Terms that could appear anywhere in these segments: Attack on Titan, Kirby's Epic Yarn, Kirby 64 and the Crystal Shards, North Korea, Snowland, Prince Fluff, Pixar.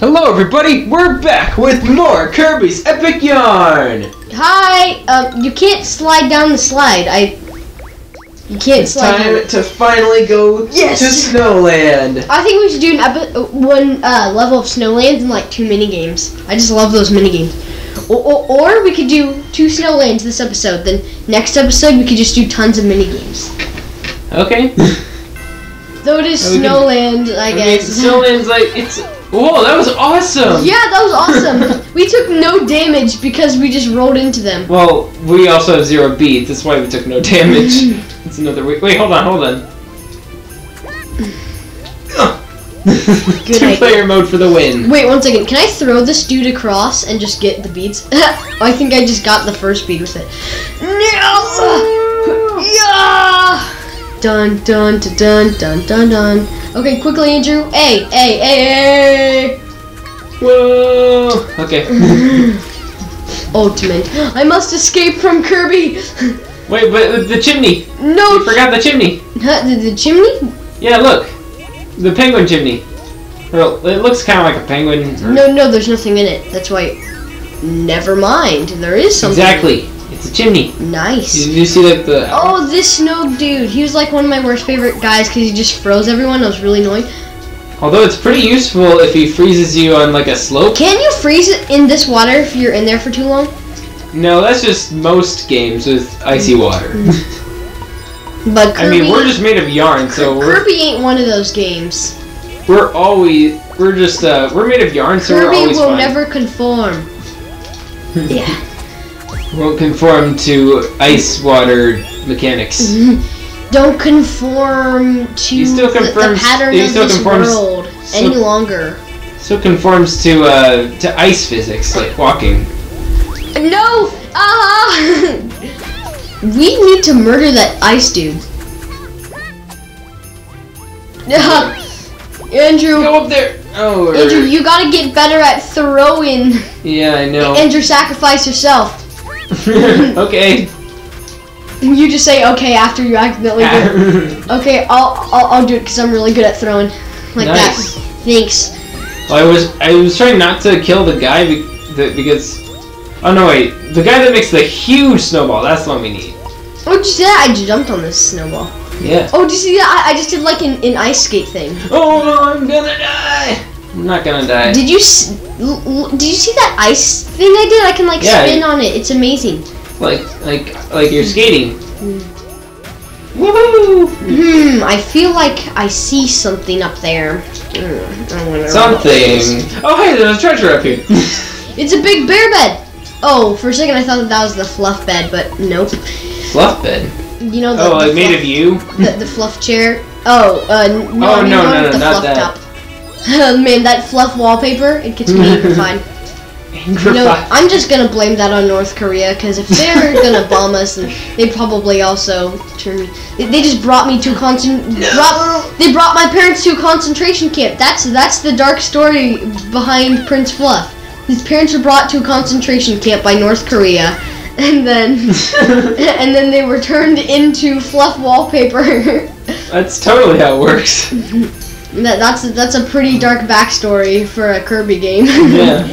Hello everybody, we're back with more Kirby's Epic Yarn! Hi! You can't slide down the slide. It's time to finally go to Snowland! I think we should do one level of Snowland in like 2 minigames. I just love those minigames. Or we could do 2 Snowlands this episode, then next episode we could just do tons of minigames. Okay. Though it is Snowland, I guess. Snowland's like, it's... Whoa, that was awesome! Yeah, that was awesome! We took no damage because we just rolled into them. Well, we also have 0 beads, that's why we took no damage. It's another way. Wait, hold on. Two-player mode for the win. Wait, one second. Can I throw this dude across and just get the beads? I think I just got the first bead with it. No! Yeah! Dun dun dun dun dun dun. Okay, quickly, Andrew. Hey! Whoa! Okay. Ultimate. I must escape from Kirby. Wait, but the chimney. No. You forgot the chimney. Huh? The chimney? Yeah, look. The penguin chimney. Well, it looks kind of like a penguin. No, there's nothing in it. That's why. Never mind. There is something. Exactly. It's a chimney. Nice. Did you see like the... Oh, this snow dude. He was like one of my worst favorite guys because he just froze everyone. I was really annoyed. Although it's pretty useful if he freezes you on like a slope. Can you freeze it in this water if you're in there for too long? No, that's just most games with icy water. But Kirby, I mean, we're just made of yarn, so Kirby ain't one of those games. We're made of yarn, so we're always fine. Kirby will never conform. Yeah. Won't conform to ice water mechanics. Don't conform to the pattern of this world any longer. Still conforms to ice physics, like walking. No! We need to murder that ice dude. Andrew! Go up there! Oh, Andrew, you gotta get better at throwing. Yeah, I know. Andrew, sacrifice yourself. Okay. You just say okay after you accidentally do it. Okay, I'll do it because I'm really good at throwing like that. Thanks. Well, I was trying not to kill the guy because oh no wait, the guy that makes the huge snowball. That's the one we need. Oh, did you see that? I jumped on this snowball. Yeah. Oh, did you see that? I just did like an ice skate thing. Oh no, I'm gonna die. I'm not gonna die. Did you see that ice thing I did? I can like spin on it. It's amazing. Like you're skating. Woohoo! I feel like I see something up there. Something. Oh hey, there's a treasure up here. It's a big bear bed. Oh, for a second I thought that was the fluff bed, but nope. Fluff bed. You know the. Oh, like made of you. The fluff chair. Oh, no. Oh no, not that. Top. Oh man, that fluff wallpaper, it gets me angrified. I'm just gonna blame that on North Korea, because if they're gonna bomb us, then they probably also turn me... They just brought me to They brought my parents to a concentration camp. That's the dark story behind Prince Fluff. His parents were brought to a concentration camp by North Korea, and then... and then they were turned into fluff wallpaper. That's totally how it works. That's a pretty dark backstory for a Kirby game. Yeah,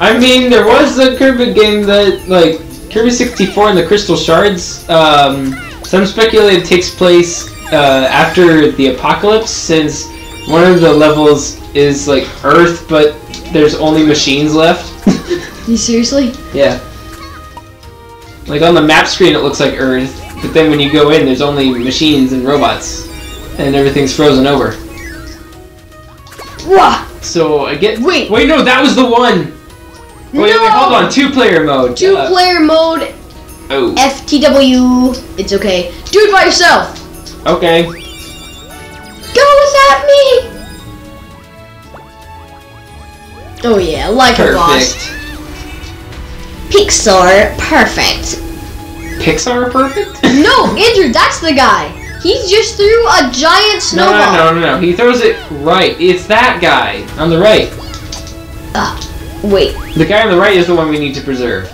I mean there was a Kirby game that like Kirby 64 and the Crystal Shards. Some speculate it takes place after the apocalypse, since one of the levels is like Earth, but there's only machines left. You seriously? Yeah. Like on the map screen, it looks like Earth, but then when you go in, there's only machines and robots, and everything's frozen over. So I get. Wait, no, that was the one. Wait, hold on. Two-player mode. Two-player mode. Oh. FTW. It's okay. Do it by yourself. Okay. Go without me. Oh yeah, like a boss. Pixar perfect. Pixar perfect? No, Andrew, that's the guy. He just threw a giant snowball. No. He throws it right. It's that guy on the right. Wait. The guy on the right is the one we need to preserve.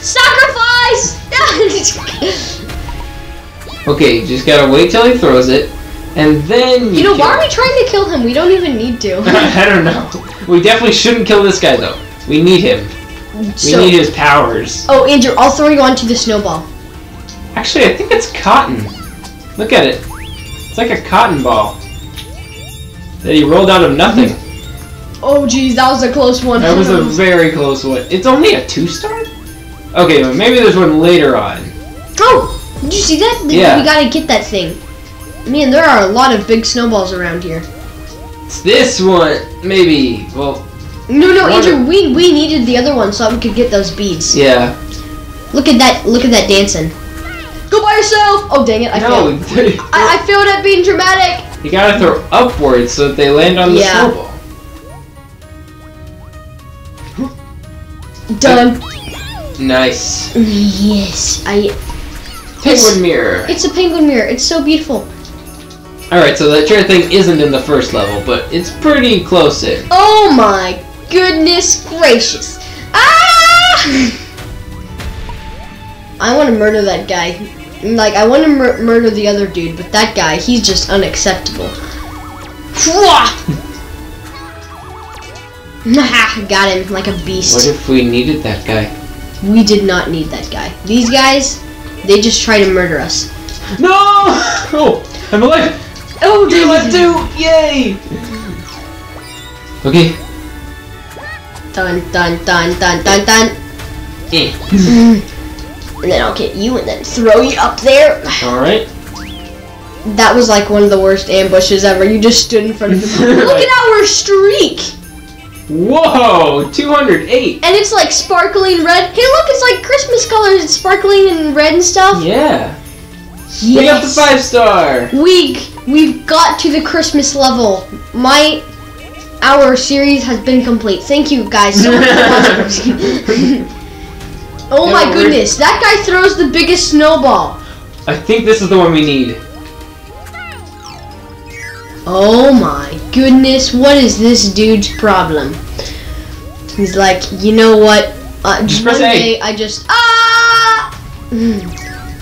Sacrifice! Okay, just gotta wait till he throws it. And then you know, why are we trying to kill him? We don't even need to. I don't know. We definitely shouldn't kill this guy though. We need him. So, we need his powers. Oh, Andrew, I'll throw you onto the snowball. Actually, I think it's cotton. Look at it. It's like a cotton ball that he rolled out of nothing. Oh, geez, that was a close one. That was a very close one. It's only a 2-star? Okay, well, maybe there's one later on. Oh, did you see that? Yeah. We gotta get that thing. Man, there are a lot of big snowballs around here. It's this one, maybe. Well. No, Andrew, we needed the other one so we could get those beads. Yeah. Look at that dancing. Go by yourself! Oh, dang it, I failed. I failed at being dramatic! You gotta throw upwards so that they land on the snowball. Done. Nice. Yes, Penguin mirror. It's a penguin mirror. It's so beautiful. Alright, so that chair thing isn't in the first level, but it's pretty close in. Oh my goodness gracious. Ah! I want to murder that guy. Like, I want to murder the other dude, but that guy, he's just unacceptable. Got him like a beast. What if we needed that guy? We did not need that guy. These guys, they just try to murder us. No! Oh, I'm alive! Oh, you're alive too! Yay! Okay. Dun dun dun dun dun dun. And then I'll get you and then throw you up there. Alright. That was like one of the worst ambushes ever. You just stood in front of me. Look at our streak! Whoa! 208! And it's like sparkling red. Hey look, it's like Christmas colors. It's sparkling and red and stuff. Yeah. Yes. We got the 5-star! We've got to the Christmas level. Our series has been complete. Thank you guys so much for watching. Oh my goodness, that guy throws the biggest snowball. I think this is the one we need. Oh my goodness, what is this dude's problem? He's like, you know what? Just press A. I just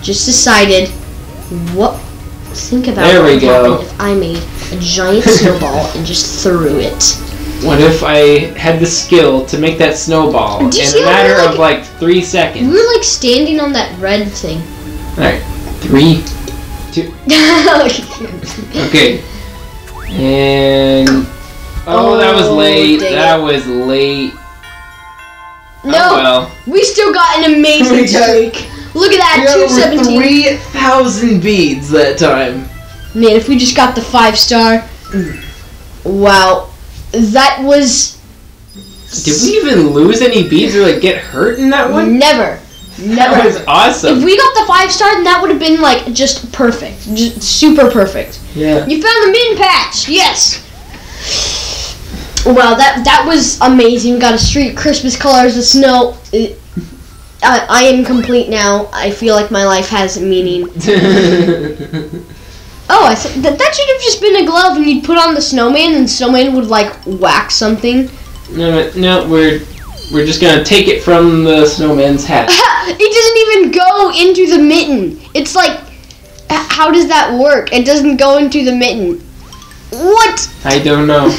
just decided what. Think about there what we go. If I made a giant snowball and just threw it. What if I had the skill to make that snowball in a matter of like 3 seconds? We were like standing on that red thing. All right, 3, 2. Okay. And oh, that was late. That was late. No, we still got an amazing streak. Look at that, 217. 3,000 beads that time. Man, if we just got the 5-star, wow, that was. Did we even lose any beads or like get hurt in that one? Never. That was awesome. If we got the 5-star, then that would have been like just perfect, just super perfect. Yeah. You found the min patch. Yes. Wow, that was amazing. We got a streak, Christmas colors, the snow. I am complete now. I feel like my life has meaning. Oh, I said that should have just been a glove, and you'd put on the snowman, and the snowman would like whack something. No, we're just gonna take it from the snowman's hat. It doesn't even go into the mitten. It's like, how does that work? It doesn't go into the mitten. What? I don't know.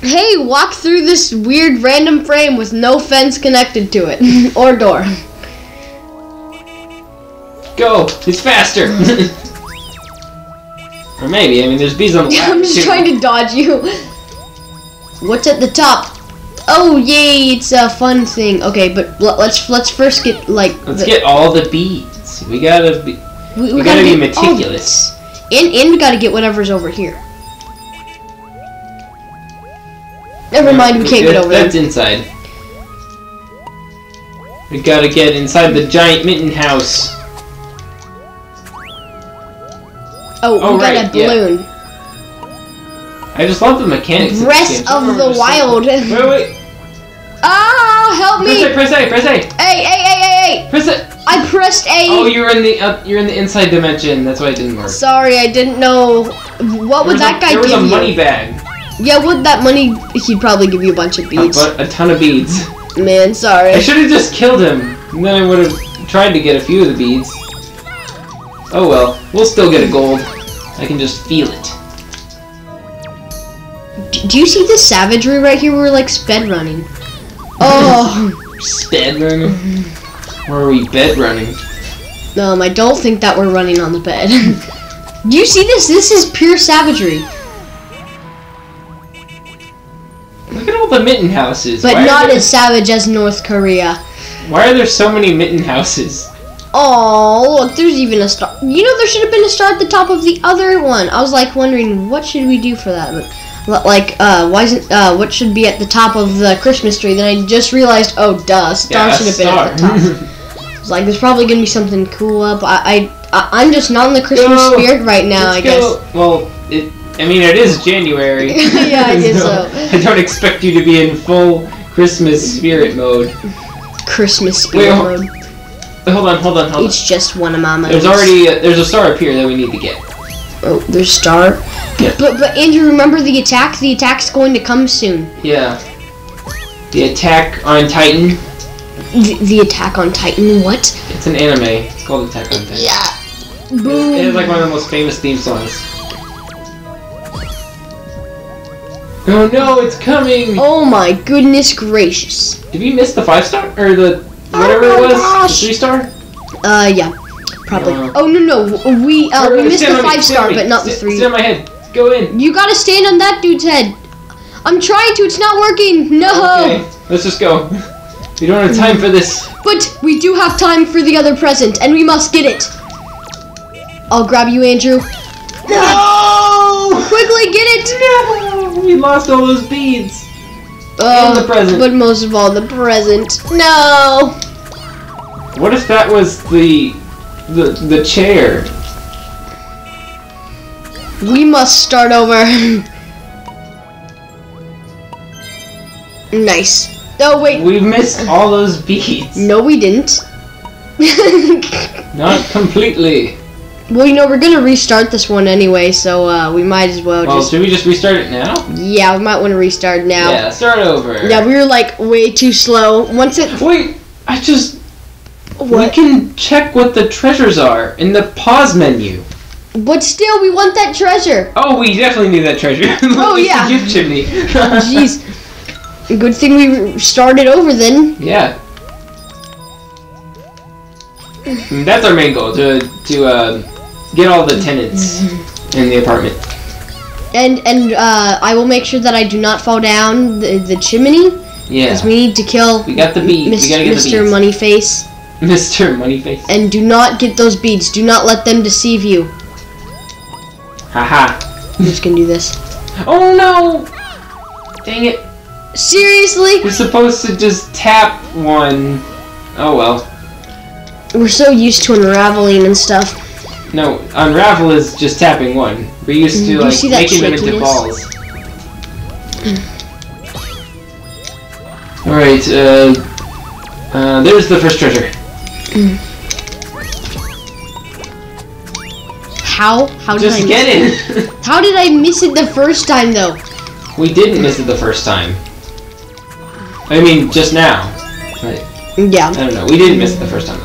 Hey, walk through this weird random frame with no fence connected to it. Or door. Go! It's faster! Or maybe, I mean, there's bees on the I'm just trying to dodge you. What's at the top? Oh yay! It's a fun thing. Okay, but let's first get like. Let's get all the beads. We gotta be. We gotta be meticulous. And we gotta get whatever's over here. Never mind. We can't get over there. That's inside. We gotta get inside the giant mitten house. Oh, we got a balloon. Yeah. I just love the mechanics. Breath of the Wild. Wait. Ah, help me! Press A. Hey. Press it. I pressed A. Oh, you're in the inside dimension. That's why it didn't work. Sorry, I didn't know. What would that guy give you? There was a money bag. Yeah, with that money, he'd probably give you a bunch of beads. A ton of beads. Man, sorry. I should have just killed him, and then I would have tried to get a few of the beads. Oh well, we'll still get a gold. I can just feel it. Do you see this savagery right here? We're like sped running. Oh, sped running. Where are we bed running? I don't think that we're running on the bed. Do you see this? This is pure savagery. Look at all the mitten houses. But not as savage as North Korea. Why are there so many mitten houses? Oh, look, there's even a star. You know, there should have been a star at the top of the other one. I was like wondering, what should we do for that? Like, why isn't, what should be at the top of the Christmas tree? Then I just realized, oh, duh, star should have been at the top. It's like, there's probably gonna be something cool up. I'm just not in the Christmas spirit right now, I guess. Well, I mean, it is January. Yeah, I guess so. I don't expect you to be in full Christmas spirit mode. Christmas spirit mode. Hold on. It's just one of my moments. There's already, there's a star up here that we need to get. Oh, there's a star. Yeah. But Andrew, remember the attack? The attack's going to come soon. Yeah. The Attack on Titan. The Attack on Titan, what? It's an anime. It's called Attack on Titan. Yeah. Boom. It is like one of the most famous theme songs. Oh no, it's coming! Oh my goodness gracious. Did we miss the 5-star? Or the... whatever it was? Gosh. The 3-star? Yeah. Probably. Oh, no. We missed the 5-star, but not the 3. It's in my head. Go in. You gotta stand on that dude's head. I'm trying to. It's not working. No. Okay. Let's just go. We don't have time for this. But we do have time for the other present, and we must get it. I'll grab you, Andrew. No! Quickly, get it! No! We lost all those beads. And the present. But most of all, the present. No! What if that was the chair? We must start over. Nice. Oh, wait. We missed all those beads. No, we didn't. Not completely. Well, you know, we're going to restart this one anyway, so we might as well just... Oh, should we just restart it now? Yeah, we might want to restart now. Yeah, start over. Yeah, we were, like, way too slow. Once it... Wait, I just... What? We can check what the treasures are in the pause menu. But still, we want that treasure. Oh, we definitely need that treasure. Oh, yeah. Gift chimney. Jeez. Good thing we started over then. Yeah. That's our main goal, to get all the tenants in the apartment. And I will make sure that I do not fall down the chimney. Yeah. Because we need to kill. We got the beads. We gotta get Mr. Moneyface. Mr. Moneyface. And do not get those beads. Do not let them deceive you. Haha. I'm just gonna do this. Oh no! Dang it. Seriously? You're supposed to just tap one. Oh well. We're so used to unraveling and stuff. No, unravel is just tapping one. We're used to like making them into balls. Alright, there's the first treasure. How? How did I miss it? Just get it! How did I miss it the first time though? We didn't miss it the first time. I mean, just now. Right. Yeah. I don't know. We didn't miss it the first time,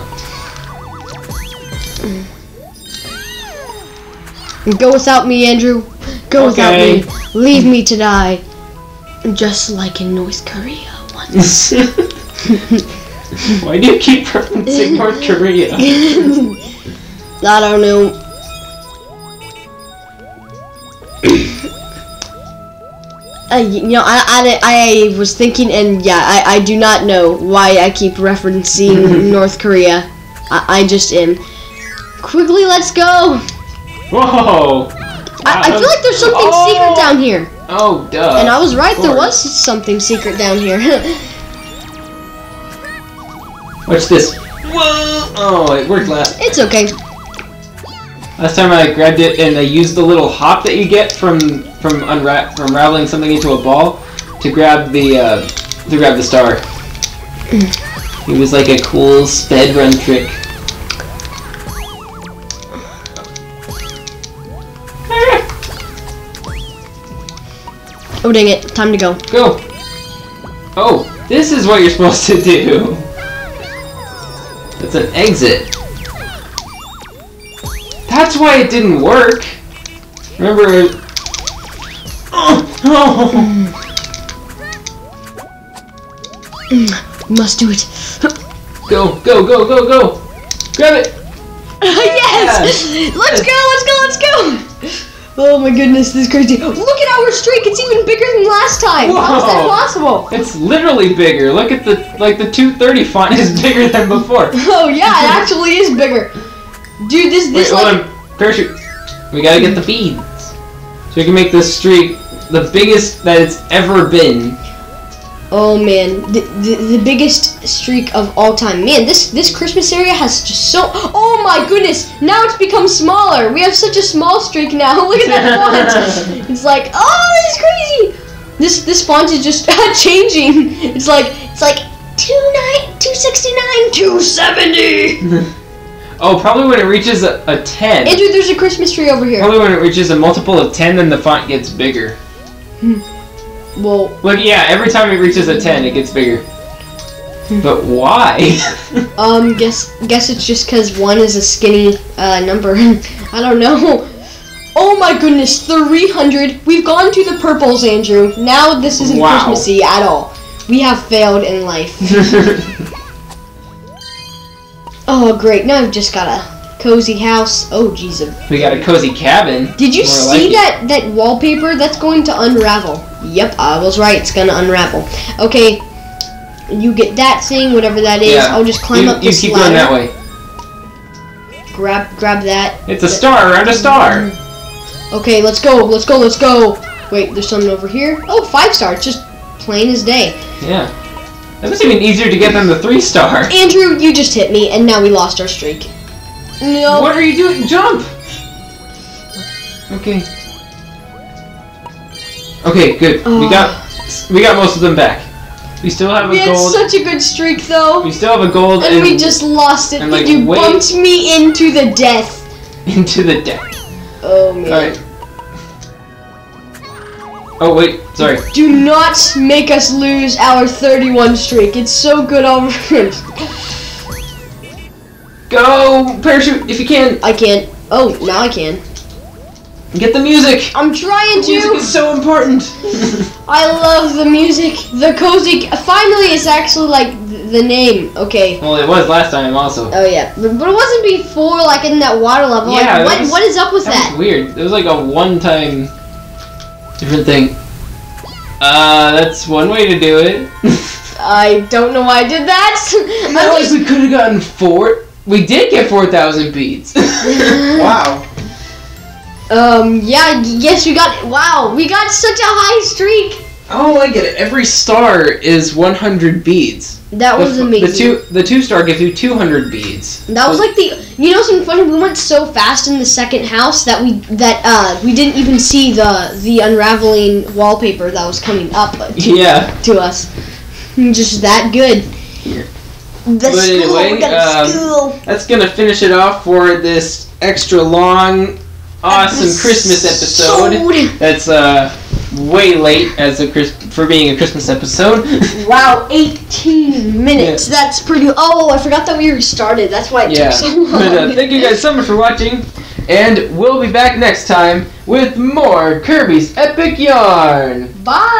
though. Go without me, Andrew. Go without me. Leave me to die. Just like in North Korea once. Why do you keep referencing North Korea? I don't know. You know, I was thinking, and yeah, I do not know why I keep referencing North Korea. I just am. Quickly, let's go! Whoa! I feel like there's something secret down here. Oh, duh. And I was right, there was something secret down here. Watch this. Whoa! Oh, it worked last. It's okay. Last time I grabbed it and I used the little hop that you get from unraveling something into a ball to grab the star. It was like a cool sped run trick. Oh dang it! Time to go. Go. Oh, this is what you're supposed to do. It's an exit. That's why it didn't work. Remember it. Oh, no! Must do it. Go, go, go, go, go! Grab it! Yes! Yeah. Let's go, let's go, let's go! Oh my goodness, this is crazy. Look at our streak, it's even bigger than last time! Whoa. How is that possible? It's literally bigger. Look at the, like, the 230 font is bigger than before. Oh yeah, it actually is bigger. Dude, this Wait, hold on. Parachute. We gotta get the beads. So we can make this streak the biggest that it's ever been. Oh man, the biggest streak of all time. Man, this Christmas area has just so... Oh my goodness, now it's become smaller. We have such a small streak now. Look at that font. It's like, oh, this is crazy. This font is just changing. It's like 269, 270. Oh, probably when it reaches a 10. Andrew, there's a Christmas tree over here. Probably when it reaches a multiple of 10, then the font gets bigger. Well, like, yeah, every time it reaches a 10, it gets bigger. But why? guess it's just because 1 is a skinny number. I don't know. Oh my goodness, 300. We've gone to the purples, Andrew. Now this isn't Christmassy at all. We have failed in life. Oh great! Now I've just got a cozy house. Oh Jesus. We got a cozy cabin. Did you see that wallpaper? That's going to unravel. Yep, I was right. It's gonna unravel. Okay, you get that thing, whatever that is. Yeah. I'll just climb up this ladder. You keep going that way. Grab that. It's a star around a star. Okay, let's go. Let's go. Let's go. Wait, there's something over here. Oh, 5 star. It's just plain as day. Yeah. That was even easier to get than the 3 star. Andrew, you just hit me, and now we lost our streak. No. What are you doing? Jump! Okay. Okay, good. We got most of them back. We still have a gold. We had such a good streak, though. We still have a gold, and we just lost it. Like, you bumped me into the death. Into the death. Oh man. All right. Oh wait, sorry. Do not make us lose our 31 streak. It's so good already. Go parachute if you can. I can't. Oh, now I can. Get the music. I'm trying to. Music is so important. I love the music. The cozy. Finally, it's actually like the name. Okay. Well, it was last time also. Oh yeah, but it wasn't before. Like in that water level. Yeah. Like, what is up with that? Was weird. It was like a one-time. Different thing. That's one way to do it. I don't know why I did that. I guess we could have gotten 4. We did get 4,000 beads. Wow. Yeah. Yes, we got. Wow. We got such a high streak. Oh, I get it. Every star is 100 beads. That was amazing. The 2 star gives you 200 beads. That was like the. You know, something funny. We went so fast in the second house that we didn't even see the unraveling wallpaper that was coming up. To us, just that good. Anyway, that's gonna finish it off for this extra long, awesome Christmas episode. That's way late for being a Christmas episode. Wow, 18 minutes. Yeah. That's pretty. Oh, I forgot that we restarted. That's why it took so long. But, thank you guys so much for watching, and we'll be back next time with more Kirby's Epic Yarn. Bye.